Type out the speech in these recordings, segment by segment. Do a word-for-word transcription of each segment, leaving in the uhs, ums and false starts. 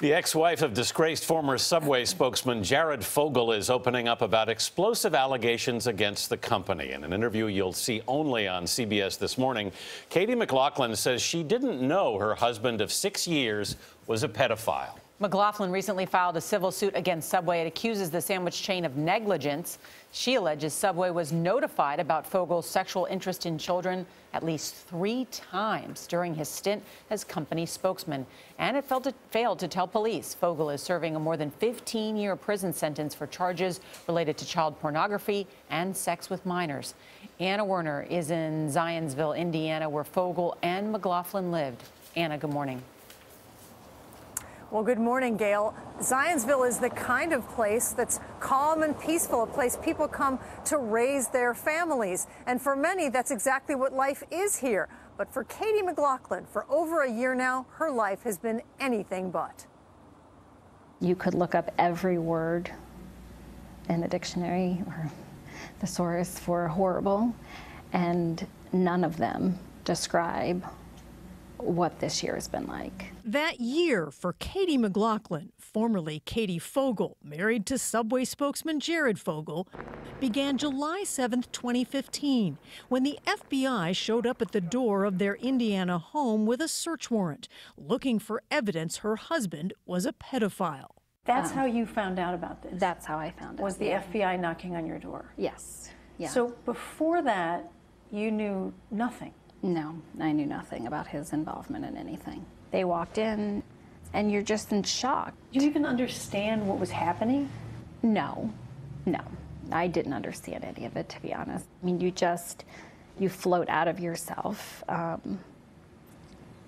The ex-wife of disgraced former Subway spokesman Jared Fogle is opening up about explosive allegations against the company. In an interview you'll see only on C B S This Morning, Katie McLaughlin says she didn't know her husband of six years was a pedophile. McLaughlin recently filed a civil suit against Subway. It accuses the sandwich chain of negligence. She alleges Subway was notified about Fogle's sexual interest in children at least three times during his stint as company spokesman, and it failed to tell police. Fogle is serving a more than fifteen-year prison sentence for charges related to child pornography and sex with minors. Anna Werner is in Zionsville, Indiana, where Fogle and McLaughlin lived. Anna, good morning. Well, good morning, Gail. Zionsville is the kind of place that's calm and peaceful, a place people come to raise their families. And for many, that's exactly what life is here. But for Katie McLaughlin, for over a year now, her life has been anything but. You could look up every word in the dictionary or the source for horrible, and none of them describe what this year has been like. That year for Katie McLaughlin, formerly Katie Fogle, married to Subway spokesman Jared Fogle, began July seventh, twenty fifteen, when the F B I showed up at the door of their Indiana home with a search warrant, looking for evidence her husband was a pedophile. That's um, how you found out about this? That's how I found out. Was the yeah. F B I knocking on your door? Yes. Yeah. So before that, you knew nothing? No, I knew nothing about his involvement in anything. They walked in, and you're just in shock. Did you even understand what was happening? No, no. I didn't understand any of it, to be honest. I mean, you just, you float out of yourself um,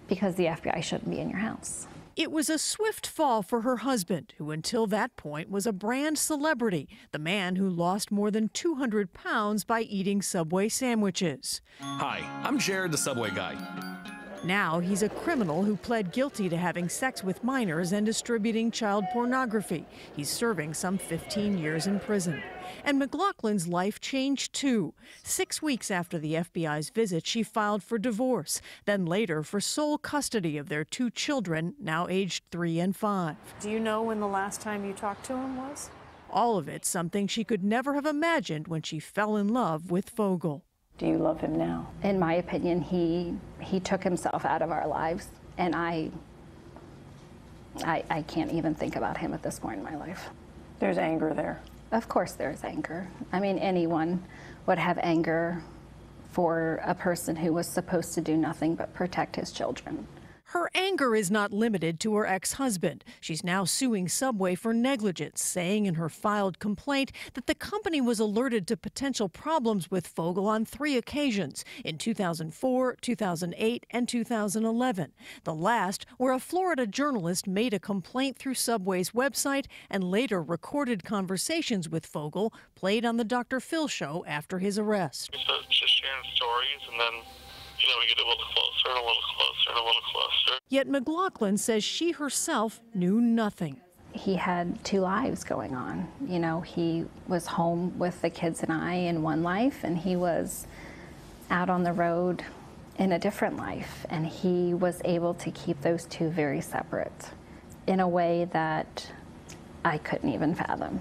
because the F B I shouldn't be in your house. It was a swift fall for her husband, who until that point was a brand celebrity, the man who lost more than two hundred pounds by eating Subway sandwiches. Hi, I'm Jared the Subway guy. Now he's a criminal who pled guilty to having sex with minors and distributing child pornography. He's serving some fifteen years in prison. And McLaughlin's life changed too. Six weeks after the F B I's visit, she filed for divorce, then later for sole custody of their two children, now aged three and five. Do you know when the last time you talked to him was? All of it something she could never have imagined when she fell in love with Fogle. Do you love him now? In my opinion, he he took himself out of our lives, and I, I, I can't even think about him at this point in my life. There's anger there. Of course there's anger. I mean, anyone would have anger for a person who was supposed to do nothing but protect his children. Her anger is not limited to her ex-husband. She's now suing Subway for negligence, saying in her filed complaint that the company was alerted to potential problems with Fogle on three occasions, in two thousand four, two thousand eight, and two thousand eleven. The last, where a Florida journalist made a complaint through Subway's website and later recorded conversations with Fogle, played on the Doctor Phil show after his arrest. So just sharing stories, and then, you know, we get a little closer and a little closer and a little closer. Yet McLaughlin says she herself knew nothing. He had two lives going on. You know, he was home with the kids and I in one life, and he was out on the road in a different life. And he was able to keep those two very separate in a way that I couldn't even fathom.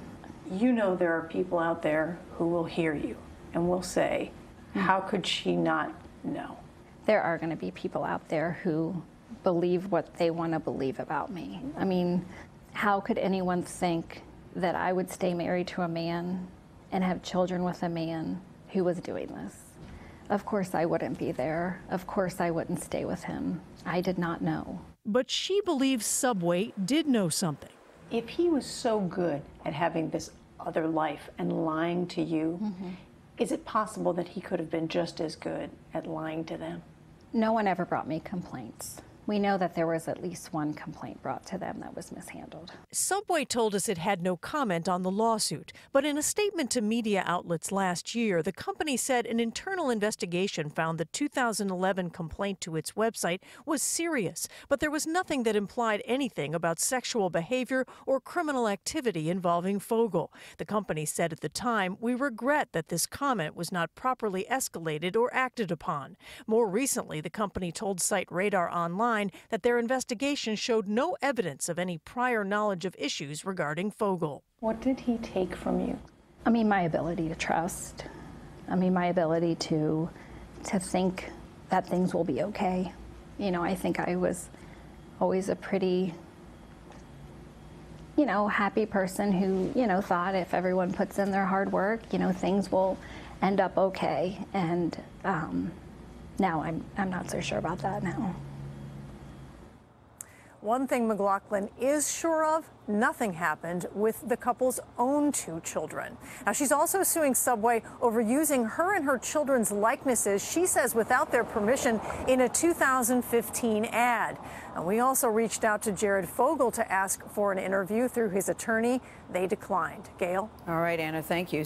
You know, there are people out there who will hear you and will say, how could she not know? There are going to be people out there who believe what they want to believe about me. I mean, how could anyone think that I would stay married to a man and have children with a man who was doing this? Of course I wouldn't be there. Of course I wouldn't stay with him. I did not know. But she believes Subway did know something. If he was so good at having this other life and lying to you, mm-hmm. is it possible that he could have been just as good at lying to them? No one ever brought me complaints. We know that there was at least one complaint brought to them that was mishandled. Subway told us it had no comment on the lawsuit, but in a statement to media outlets last year, the company said an internal investigation found the two thousand eleven complaint to its website was serious, but there was nothing that implied anything about sexual behavior or criminal activity involving Fogle. The company said at the time, "We regret that this comment was not properly escalated or acted upon." More recently, the company told Site Radar Online online that their investigation showed no evidence of any prior knowledge of issues regarding Fogle. What did he take from you? I mean, my ability to trust. I mean, my ability to to think that things will be okay. You know, I think I was always a pretty, you know, happy person who, you know, thought if everyone puts in their hard work, you know, things will end up okay. And um, now I'm, I'm not so sure about that now. One thing McLaughlin is sure of, nothing happened with the couple's own two children. Now, she's also suing Subway over using her and her children's likenesses, she says, without their permission in a two thousand fifteen ad. And we also reached out to Jared Fogle to ask for an interview through his attorney. They declined. Gail? All right, Anna, thank you.